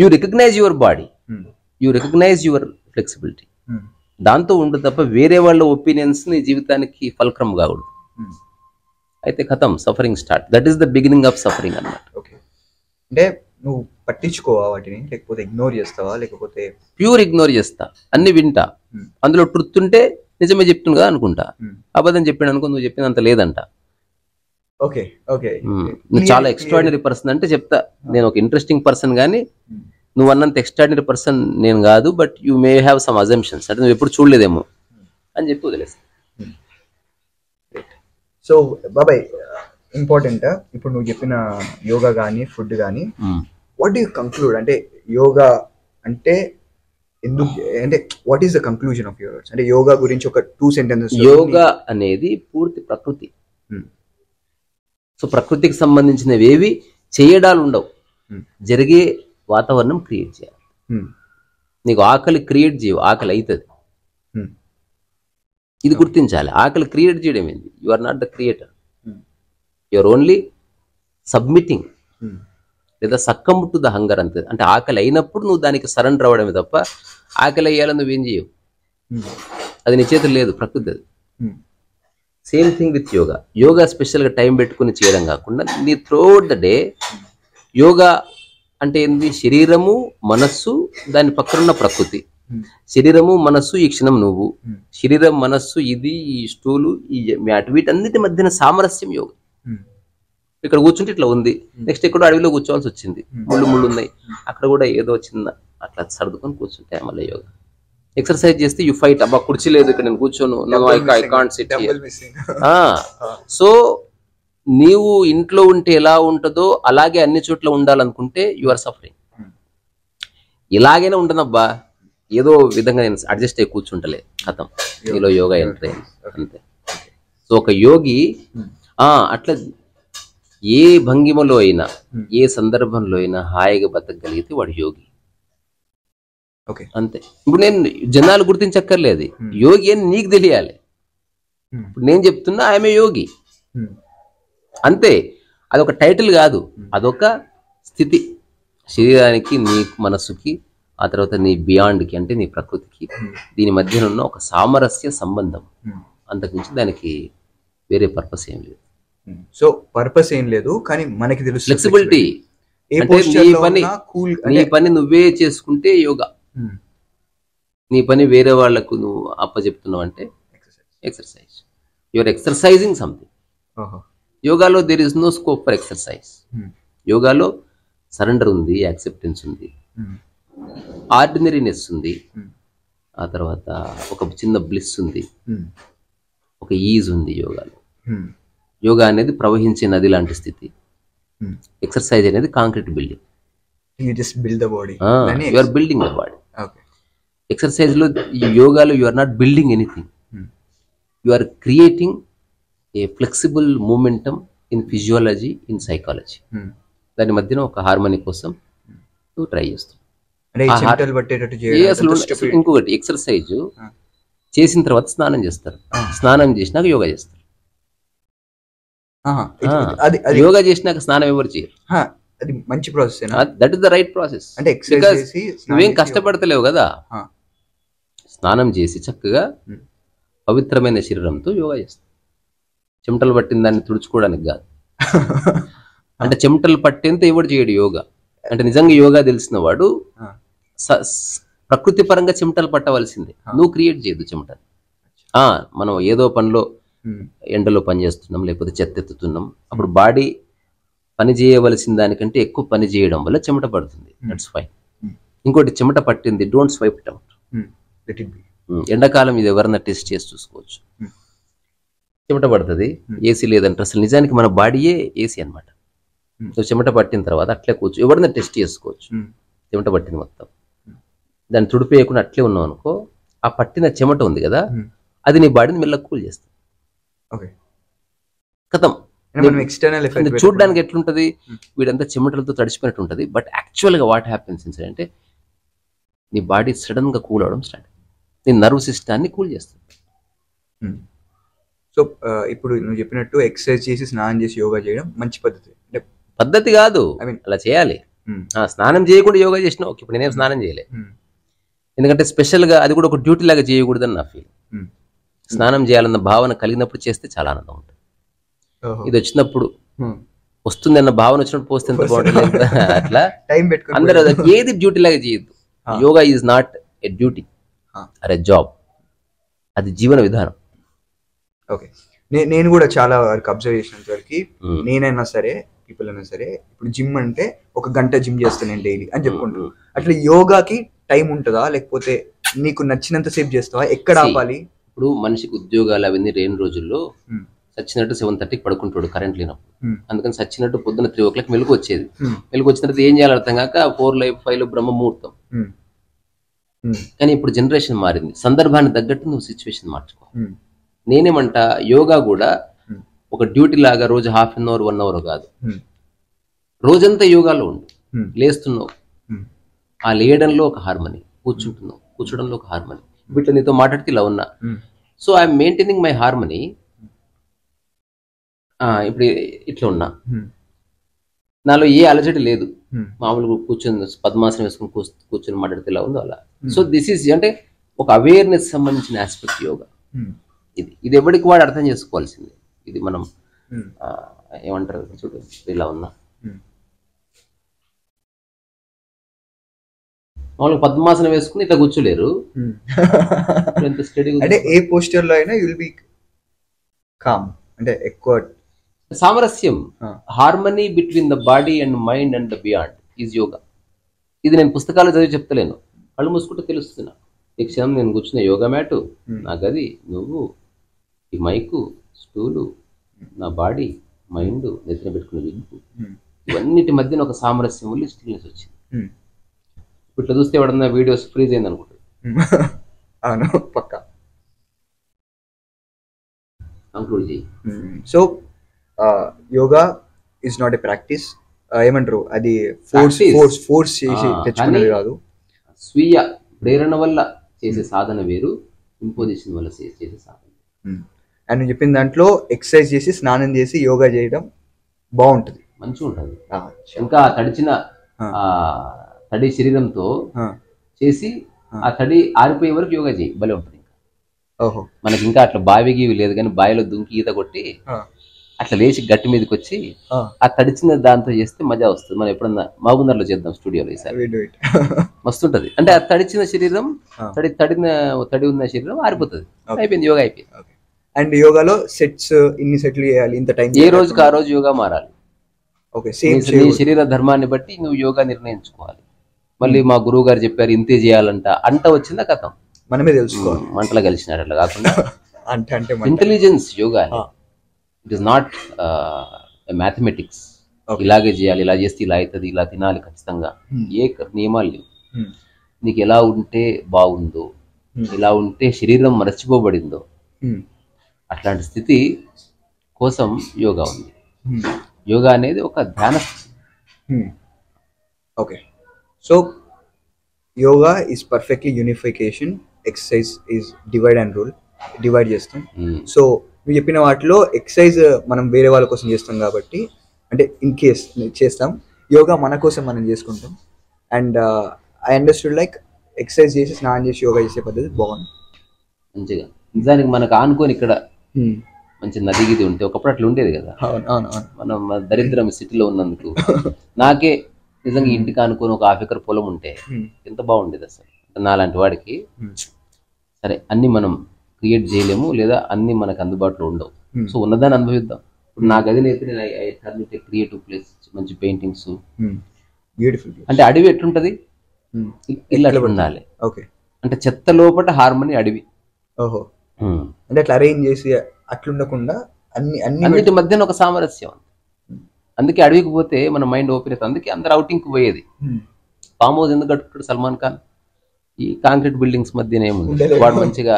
You recognise your body, you recognise your flexibility, దాంతో ఉండదు తప్ప వేరే వాళ్ళ ఒపీనియన్స్ నీ జీవితానికి ఫల్క్రమ్ కాకూడదు. అయితే కథం, suffering start. That is the beginning of suffering అన్నమాట. అంటే నువ్వు పట్టించుకోవా వాటిని, లేకపోతే ఇగ్నోర్ చేస్తావా, లేకపోతే ప్యూర్ ఇగ్నోర్ చేస్తా, అన్ని వింటా. అందులో ట్రుత్ ఉంటే నిజమే చెప్తున్నా కదా అనుకుంటా, అబద్ధం చెప్పాను అనుకో, నువ్వు చెప్పిన అంత లేదంట. ఓకే ఓకే, నువ్వు చాలా ఎక్స్ట్రాడినరీ పర్సన్ అంటే చెప్తా, నేను ఒక ఇంట్రెస్టింగ్ పర్సన్, కానీ నువ్వు అన్నంత ఎక్స్ట్రాడినరీ పర్సన్ నేను కాదు, but you may have some assumptions, అంటే నువ్వు ఎప్పుడు చూడలేదేమో అని చెప్పి వదిలేస్తా. So, Babai, important. If you know yoga gani, food gani, what do you conclude? Ante yoga ante what is the conclusion of your words? Ante yoga gurinchi oka two sentences. Yoga anedi purti prakriti. So prakriti ki sambandhinchinevi cheyadalu undav. Jarige vatavaranam create cheyali. Niku aakali create cheyavu, aakali aitadi. Idu gurtinchali. Aakali create cheyadam endi. You are not the creator. You are only submitting. Leda succumb to the hunger ante ante aakali ainappudu nu daniki surrender avadame tappa aakali ayyalanu em cheyavu. Adi nee chethilo ledu prakriti. Same thing with yoga. Yoga special ga time pettukoni cheyadam gaakunda nee throughout the day yoga ante endi shariramu manassu dani pakkarunna prakriti. Shariramu manassu ee kshanam nuvu shariram manassu idi ee stoolu ee mat vitanniti madhyana samarasyam yoga. ఇక్కడ కూర్చుంటే ఇట్లా ఉంది, next ఇక్కడ అడవిలో కూర్చోవాల్సి వచ్చింది, ముళ్ళు ముళ్ళు ఉన్నాయి, అక్కడ కూడా ఏదో చిన్న అట్లా సర్దుకొని కూర్చుంటే మళ్ళీ యోగా. ఎక్సర్సైజ్ చేస్తే యూ ఫైట్, అబ్బా కుర్చీ లేదు ఇక్కడ నేను కూర్చోను, ఐ కాంట్ సిట్. సో నీవు ఇంట్లో ఉంటే ఎలా ఉంటుందో అలాగే అన్ని చోట్ల ఉండాలనుకుంటే యు ఆర్ సఫరింగ్. ఇలాగైనా ఉండనబ్బా, ఏదో విధంగా నేను అడ్జస్ట్ అయ్యి కూర్చుంటలే, కథం నీలో యోగా ఎంటర్ అయింది అంతే. సో ఒక యోగి అట్లా ఏ భంగిమలో అయినా ఏ సందర్భంలో అయినా హాయిగా బతకగలిగితే వాడు యోగి. ఓకే అంతే. ఇప్పుడు నేను జనాలు గుర్తించక్కర్లేదు, యోగి అని నీకు తెలియాలి. ఇప్పుడు నేను చెప్తున్నా ఆమె యోగి అంతే. అదొక టైటిల్ కాదు, అదొక స్థితి. శరీరానికి నీ మనస్సుకి, ఆ తర్వాత నీ బియాండ్కి అంటే నీ ప్రకృతికి దీని మధ్యన ఉన్న ఒక సామరస్య సంబంధం. అంతకుమించి దానికి వేరే పర్పస్ ఏం లేదు. సో పర్పస్ ఏం లేదు, కానీ మనకి తెలుసు ఫ్లెక్సిబిలిటీ. నీ పని నువ్వే చేసుకుంటే యోగా, నీ పని వేరే వాళ్లకు నువ్వు అప్పచెప్తున్నావు అంటే ఎక్సర్సైజ్. You're exercising something. యోగాలో there is no scope for exercise. యోగాలో సరెండర్ ఉంది, యాక్సెప్టెన్స్ ఉంది, ఆర్డినరీనెస్ ఉంది, ఆ తర్వాత ఒక చిన్న బ్లిస్ ఉంది, ఒక ఈజ్ ఉంది యోగాలో. యోగా అనేది ప్రవహించే నది లాంటి స్థితి. ఎక్సర్సైజ్ అనేది concrete building. You are building the body. Exercise లో యోగాలో you are not building anything, you are creating a flexible momentum in physiology, in psychology. దాని మధ్యన ఒక హార్మోనీ కోసం నువ్వు ట్రై చేస్తావు. ఇంకొకటి, ఎక్సర్సైజ్ చేసిన తర్వాత స్నానం చేస్తారు, స్నానం చేసినాక యోగా చేస్తారు. యోగా చేసినాక స్నానం ఎవరు చేయరు. మంచి process, that is the right process. అంటే నువ్వేం కష్టపడతలేవు కదా. స్నానం చేసి చక్కగా పవిత్రమైన శరీరంతో యోగా చేస్తావు. చెమటలు పట్టిన దాన్ని తుడుచుకోవడానికి కాదు. అంటే చెమటలు పట్టేంత ఎవరు చేయడు యోగా. అంటే నిజంగా యోగా తెలిసిన వాడు ప్రకృతి పరంగా చెమటలు పట్టవలసిందే, నువ్వు క్రియేట్ చేయదు చెమటలు. మనం ఏదో పనిలో ఎండలో పని చేస్తున్నాం, లేకపోతే చెత్త ఎత్తుతున్నాం, అప్పుడు బాడీ పని చేయవలసిన దానికంటే ఎక్కువ పని చేయడం వల్ల చెమట పడుతుంది. That's fine. ఇంకోటి, చెమట పట్టింది డోంట్ స్వైప్ ఇట్ అవుట్. ఎండాకాలం ఇది ఎవరన్నా టెస్ట్ చేసి చూసుకోవచ్చు. చెమట పడుతుంది, ఏసీ లేదంటే అసలు నిజానికి మన బాడీయే ఏసీ అనమాట. సో చెమట పట్టిన తర్వాత అట్లే కూర్చో, ఎవరన్నా టెస్ట్ చేసుకోవచ్చు. చెమట పట్టింది మొత్తం దాన్ని తుడిపేయకుండా అట్లే ఉన్నాం అనుకో, ఆ పట్టిన చెమట ఉంది కదా అది నీ బాడీని మెల్ల కూల్ చేస్తుంది. చూడడానికి ఎట్లుంటది, వీడంతా చెమటలతో తడిచిపోయినట్టు ఉంటది. బట్ యాక్చువల్ గా వాట్ హ్యాపెన్స్ అంటే నీ బాడీ సడన్ గా కూల్ అవడం స్టార్ట్, నీ నర్వ్ సిస్టాన్ని కూల్ చేస్తుంది. సో ఇప్పుడు నువ్వు చెప్పినట్టు ఎక్సర్సైజ్ చేసి స్నానం చేసి యోగా చేయడం మంచి పద్ధతి అంటే పద్ధతి కాదు, ఐ మీన్ అలా చేయాలి. స్నానం చేయకుండా యోగా చేసినా ఓకే, ఇప్పుడు నేనేం స్నానం చేయలే, ఎందుకంటే స్పెషల్ గా అది కూడా ఒక డ్యూటీ లాగా చేయకూడదని నా ఫీల్. స్నానం చేయాలన్న భావన కలిగినప్పుడు చేస్తే చాలా ఆనందం ఉంటుంది. ఇది వచ్చినప్పుడు వస్తుంది అన్న భావన వచ్చినప్పుడు పోస్తే ఎంత బాగుంటుంది. అట్లా అందరూ ఏది డ్యూటీ లాగా చేయొద్దు. Yoga is not a duty or a job, అది జీవన విధానం. ఓకే, నేను కూడా చాలా వరకు అబ్జర్వ్ చేసినంత వరకు నేనైనా సరే పీపుల్ అయినా సరే ఇప్పుడు జిమ్ అంటే ఒక గంట జిమ్ చేస్తాను నేను డైలీ అని చెప్పుకుంటాను. అట్లా యోగాకి టైం ఉంటుందా, లేకపోతే నీకు నచ్చినంత సేపు చేస్తావా, ఎక్కడ ఆపాలి? ఇప్పుడు మనిషికి ఉద్యోగాలు అవన్నీ రెండు రోజుల్లో సచ్చినట్టు సెవెన్ థర్టీకి పడుకుంటాడు కరెంట్ లేనప్పుడు, అందుకని సచ్చినట్టు పొద్దున్న త్రీ ఓ క్లాక్ మెలకు వచ్చేది. మెలకు వచ్చిన తర్వాత ఏం చేయాలి అర్థం కాక ఫోర్ లైఫ్ ఫైవ్ లో బ్రహ్మ ముహూర్తం. కానీ ఇప్పుడు జనరేషన్ మారింది, సందర్భాన్ని తగ్గట్టు నువ్వు సిచ్యువేషన్ మార్చుకో. నేనేమంటా యోగా కూడా ఒక డ్యూటీ లాగా రోజు half an hour one hour కాదు, రోజంతా యోగాలో ఉండు. లేస్తున్నావు, ఆ లేయడంలో ఒక హార్మనీ, కూర్చుంటున్నావు, కూర్చోడంలో ఒక హార్మనీ, వీటిలో నీతో మాట్లాడితే ఇలా ఉన్నా. So I'm maintaining my harmony. ఇప్పుడు ఇట్లా ఉన్నా, నాలో ఏ అలజడి లేదు, మామూలుగా కూర్చొని పద్మాసనం వేసుకుని కూర్చొని మాట్లాడితే ఇలా ఉందో అలా. సో దిస్ ఈజ్ అంటే ఒక అవేర్నెస్ సంబంధించిన ఆస్పెక్ట్ యోగా. ఇది ఇది ఎవరికి వాడు అర్థం చేసుకోవాల్సింది. ఇది మనం ఏమంటారు చూడు ఇలా ఉన్నా, మామూలుగా పద్మాసనం వేసుకుని ఇట్లా కూర్చోలేరు. అంటే ఏ పోస్టర్ లో అయినా యు విల్ బి కామ్, అంటే ఎక్కువ సామరస్యం, harmony between the body and mind and the beyond is yoga. ఇది నేను పుస్తకాలు చదివి చెప్తలేను, కళ్ళు మూసుకుంటే తెలుస్తున్నా. ఈ క్షణం నేను కూర్చున్న యోగా మ్యాటు, నా గది, నువ్వు, ఈ మైకు, స్టూలు, నా బాడీ, మైండ్, నిద్ర పెట్టుకునే విగ్గు, ఇవన్నిటి మధ్యన ఒక సామరస్యం వల్ల స్టిల్నెస్ వచ్చింది. ఇట్లా చూస్తే ఎవడన్నా వీడియోస్ ఫ్రీజ్ అయింది అనుకుంటాడు. అవును, పక్కా కంక్లూడ్ చేయి. So yoga is not a practice, ఏమంటారు అది ఫోర్స్ ఫోర్స్ ఫోర్స్ చేసి తెచ్చుకునేది కాదు. స్వీయ ప్రేరణ వల్ల చేసే సాధన వేరు, ఇంపోజిషన్ వల్ల చేసే సాధన. అండ్ నేను చెప్పిన దాంట్లో ఎక్సర్సైజ్ చేసి స్నానం చేసి యోగా చేయడం బాగుంటుంది, మంచిగా ఉంటుంది. ఇంకా తడిచిన తడి శరీరంతో చేసి ఆ తడి ఆరిపోయే వరకు యోగా చేయి, భలే ఉంటుంది. ఇంకా మనకి ఇంకా అట్లా బావి గీవి లేదు, కానీ బావిలో దుంకి ఈత కొట్టి అట్లా లేచి గట్టి మీదకి వచ్చి ఆ తడిచిన దాంతో చేస్తే మజా వస్తుంది. మనం ఎప్పుడన్నా మహబూబ్నగర్లో చేద్దాం స్టూడియోలో, ఈసారి వస్తుంటది. అంటే ఆ తడిచిన శరీరం, తడి తడిన తడి ఉన్న శరీరం ఆరిపోతుంది, అయిపోయింది యోగా, అయిపోయింది. అండ్ యోగాలో సెట్స్ ఇన్ని సెట్లు చేయాలి, ఇంత టైం, ఏ రోజుకి ఆ రోజు యోగా మారాలి. ఓకే, సేమ్ శరీర ధర్మాన్ని బట్టి నువ్వు యోగా నిర్ణయించుకోవాలి. మళ్ళీ మా గురువు గారు చెప్పారు ఇంతే చేయాలంట, అంట వచ్చిందా కథం మనమే తెలుసుకోవాలి, మంటలో కలిసినారు. అట్లా కాకుండా అంటే అంటే intelligence yoga. It is not mathematics, ఇలాగే చేయాలి, ఇలా చేస్తే ఇలా అవుతుంది, ఇలా తినాలి, ఖచ్చితంగా ఏ నియమాలు లేవు. నీకు ఎలా ఉంటే బాగుందో, ఇలా ఉంటే శరీరం మరచిపోబడిందో అట్లాంటి స్థితి కోసం యోగా ఉంది. యోగా అనేది ఒక ధ్యాన స్థితి. Okay, so yoga is perfectly unification, exercise is divide and rule, divide చేస్తాం. సో మీరు చెప్పిన వాటిలో ఎక్సర్సైజ్ మనం వేరే వాళ్ళ కోసం చేస్తాం కాబట్టి, అంటే ఇన్ కేస్ చేస్తాం, యోగా మన కోసం మనం చేసుకుంటాం. And I understood like exercise చేసి స్నానం చేసి యోగా చేసే పద్ధతి బాగుంది, మంచిగా. నిజానికి మనకు ఆనుకొని ఇక్కడ మంచి నది గిది ఉంటే, ఒకప్పుడు అట్లా ఉండేది కదా. మనం దరిద్రం సిటీలో ఉన్నందుకు నాకే నిజంగా ఇంటికి ఆనుకొని ఒక హాఫ్ ఎకర్ పొలం ఉంటే ఎంత బాగుండేది అసలు. నాలాంటి వాడికి సరే అన్ని మనం క్రియేట్ చేయలేము, లేదా అన్ని మనకు అందుబాటులో ఉండవు. సో ఉన్నదాన్ని అనుభవిద్దాం. ఇప్పుడు నా గదిలో అయితే నేను I turn it creative place, మంచి పెయింటింగ్స్, బ్యూటిఫుల్. అంటే అడవి ఎట్లుంటది, ఇల్లు అట్లా ఉండాలి. ఓకే, అంటే చెత్త లోపల హార్మనీ అడవి. ఓహో, అంటే అట్లా అరేంజ్ చేసి అట్లుండకుండా అన్ని అన్ని అన్నిటి మధ్యన ఒక సామరస్యం. అందుకే అడవికి పోతే మన మైండ్ ఓపెన్ అవుతుంది. అందుకే అందరు అవుటింగ్కి పోయేది. ఫామ్ హౌస్ ఎందుకు కట్టుకుంటాడు సల్మాన్ ఖాన్? ఈ కాంక్రీట్ బిల్డింగ్స్ మధ్యనేముంది, వాడు మంచిగా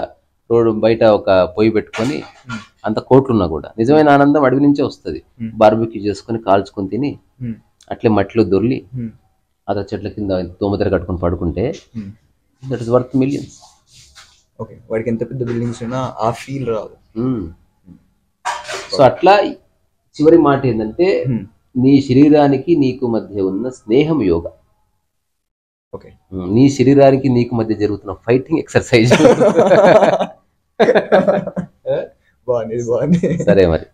రోడ్డు బయట ఒక పొయ్యి పెట్టుకొని, అంత కోట్లున్నా కూడా నిజమైన ఆనందం అడవి నుంచే వస్తుంది. బార్బెక్యూ చేసుకుని కాల్చుకొని తిని, అట్లే మట్టిలో దొర్లి ఆ చెట్ల కింద దోమతెర కట్టుకుని పడుకుంటే that is worth millions. Okay, వాడికి ఎంత పెద్ద బిల్డింగ్స్ ఉన్నా ఆ ఫీల్ రాదు. సో అట్లా చివరి మాట ఏంటంటే నీ శరీరానికి నీకు మధ్య ఉన్న స్నేహం యోగా. ఓకే, నీ శరీరానికి నీకు మధ్య జరుగుతున్న ఫైటింగ్ ఎక్సర్సైజ్. బాగుంది, బాగుంది. సరే మరి.